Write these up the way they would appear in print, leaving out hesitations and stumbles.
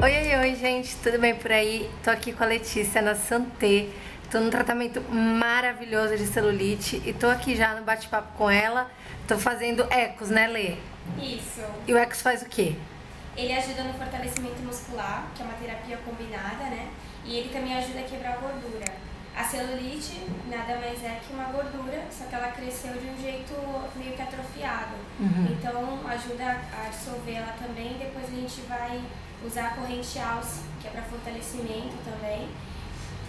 Oi, gente, tudo bem por aí? Tô aqui com a Letícia na Santé, tô num tratamento maravilhoso de celulite e tô aqui já no bate-papo com ela, tô fazendo Heccus, né, Lê? Isso. E o Heccus faz o quê? Ele ajuda no fortalecimento muscular, que é uma terapia combinada, né, e ele também ajuda a quebrar a gordura. A celulite nada mais é que uma gordura, só que ela cresceu de um jeito meio que atrofiado, então ajuda a dissolver ela também. Depois a gente vai usar a corrente alce, que é para fortalecimento também,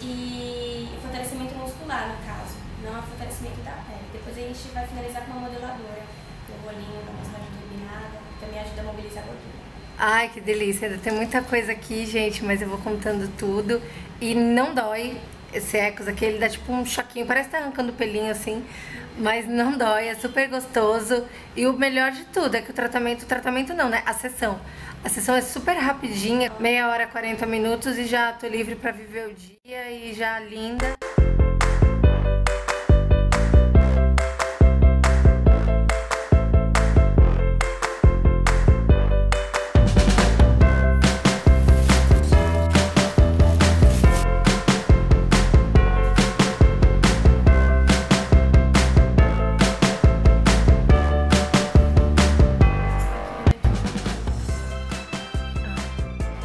e fortalecimento muscular no caso, não é fortalecimento da pele. Depois a gente vai finalizar com uma modeladora, o bolinho da massagem turbinada, que também ajuda a mobilizar a gordura. Ai, que delícia, tem muita coisa aqui, gente, mas eu vou contando tudo e não dói. Esse Heccus aqui, ele dá tipo um choquinho, parece que tá arrancando pelinho assim, mas não dói, é super gostoso. E o melhor de tudo é que o tratamento não, né? A sessão é super rapidinha, meia hora, 40 minutos e já tô livre pra viver o dia e já linda.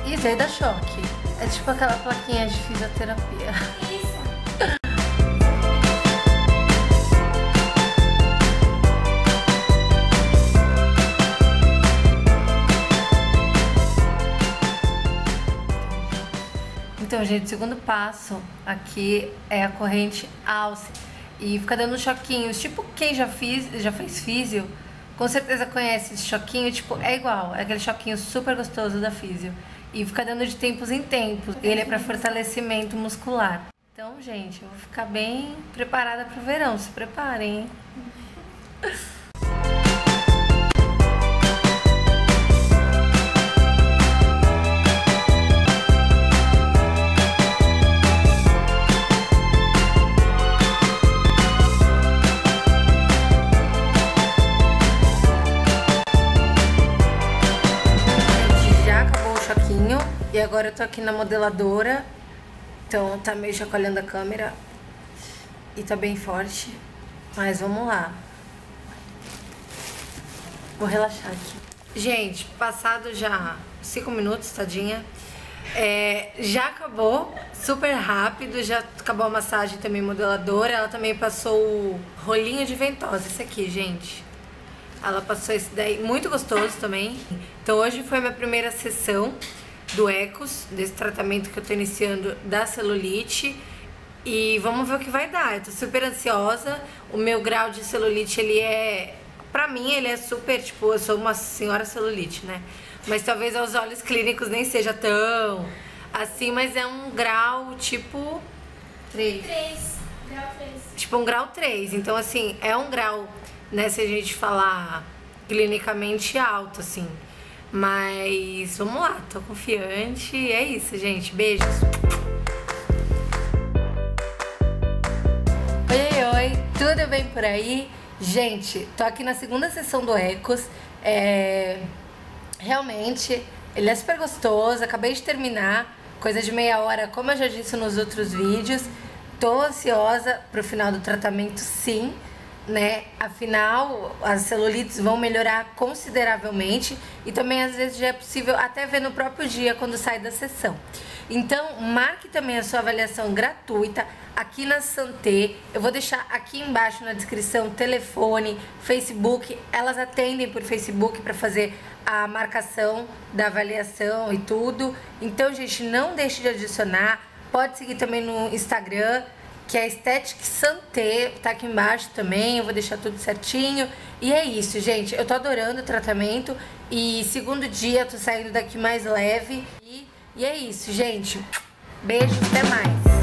Isso aí dá choque. É tipo aquela plaquinha de fisioterapia. Isso. Então, gente, o segundo passo aqui é a corrente alce. E fica dando choquinhos. Tipo, quem já fez físio, com certeza conhece esse choquinho. Tipo, é igual. É aquele choquinho super gostoso da físio. E fica dando de tempos em tempos. Ele é para fortalecimento muscular. Então, gente, eu vou ficar bem preparada para o verão. Se preparem, hein? E agora eu tô aqui na modeladora, então tá meio chacoalhando a câmera e tá bem forte, mas vamos lá. Vou relaxar aqui. Gente, passado já 5 minutos, tadinha, já acabou, super rápido, já acabou a massagem também modeladora, ela também passou o rolinho de ventosa, esse aqui, gente. Ela passou esse daí, muito gostoso também. Então hoje foi a minha primeira sessão do Heccus, desse tratamento que eu tô iniciando da celulite, e vamos ver o que vai dar. Eu tô super ansiosa, o meu grau de celulite, ele é, pra mim, ele é super, tipo, eu sou uma senhora celulite, né? Mas talvez aos olhos clínicos nem seja tão assim, mas é um grau, tipo, 3. Tipo, um grau 3, então assim, é um grau, né, se a gente falar clinicamente alto, assim. Mas vamos lá, tô confiante. É isso, gente. Beijos. Oi, tudo bem por aí? Gente, tô aqui na segunda sessão do Heccus. Realmente, ele é super gostoso. Acabei de terminar, coisa de meia hora, como eu já disse nos outros vídeos. Tô ansiosa pro final do tratamento, sim. Né? Afinal, as celulites vão melhorar consideravelmente e também às vezes já é possível até ver no próprio dia quando sai da sessão. Então, marque também a sua avaliação gratuita aqui na Santé. Eu vou deixar aqui embaixo na descrição telefone, Facebook. Elas atendem por Facebook para fazer a marcação da avaliação e tudo. Então, gente, não deixe de adicionar. Pode seguir também no Instagram, que é Estetic Santé, tá aqui embaixo também, eu vou deixar tudo certinho. E é isso, gente, eu tô adorando o tratamento e segundo dia tô saindo daqui mais leve. E é isso, gente, beijo, até mais.